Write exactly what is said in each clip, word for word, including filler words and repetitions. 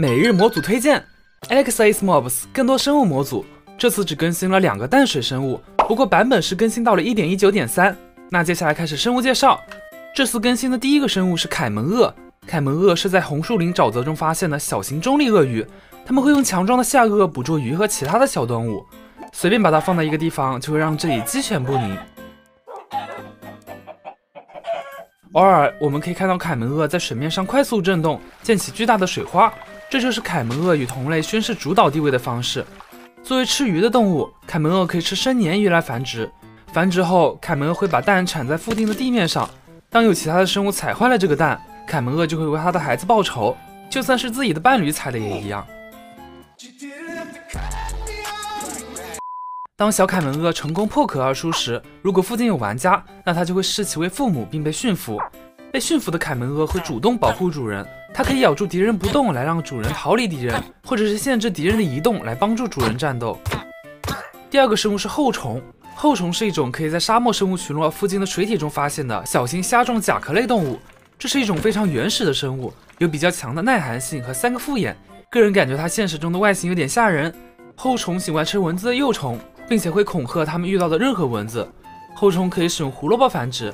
每日模组推荐 Alex's Mobs 更多生物模组，这次只更新了两个淡水生物，不过版本是更新到了 一点一九点三。那接下来开始生物介绍。这次更新的第一个生物是凯门鳄。凯门鳄是在红树林沼泽中发现的小型中立鳄鱼，它们会用强壮的下颚捕捉鱼和其他的小动物，随便把它放在一个地方，就会让这里鸡犬不宁。偶尔我们可以看到凯门鳄在水面上快速震动，溅起巨大的水花。 这就是凯门鳄与同类宣示主导地位的方式。作为吃鱼的动物，凯门鳄可以吃生鲶鱼来繁殖。繁殖后，凯门鳄会把蛋产在附近的地面上。当有其他的生物踩坏了这个蛋，凯门鳄就会为它的孩子报仇，就算是自己的伴侣踩的也一样。当小凯门鳄成功破壳而出时，如果附近有玩家，那它就会视其为父母并被驯服。 被驯服的凯门鳄会主动保护主人，它可以咬住敌人不动来让主人逃离敌人，或者是限制敌人的移动来帮助主人战斗。第二个生物是厚虫，厚虫是一种可以在沙漠生物群落附近的水体中发现的小型虾状甲壳类动物，这是一种非常原始的生物，有比较强的耐寒性和三个复眼。个人感觉它现实中的外形有点吓人。厚虫喜欢吃蚊子的幼虫，并且会恐吓它们遇到的任何蚊子。厚虫可以使用胡萝卜繁殖。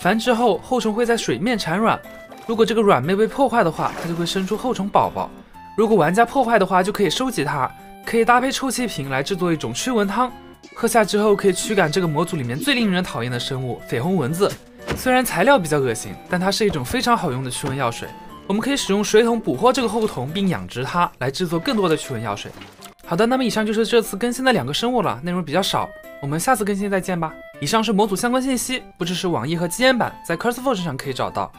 繁殖后，厚虫会在水面产卵。如果这个卵被破坏的话，它就会生出厚虫宝宝。如果玩家破坏的话，就可以收集它，可以搭配臭气瓶来制作一种驱蚊汤。喝下之后，可以驱赶这个模组里面最令人讨厌的生物——绯红蚊子。虽然材料比较恶心，但它是一种非常好用的驱蚊药水。我们可以使用水桶捕获这个厚虫，并养殖它，来制作更多的驱蚊药水。好的，那么以上就是这次更新的两个生物了，内容比较少，我们下次更新再见吧。 以上是模组相关信息，不只是网页和基岩版，在 CurseForge 上可以找到。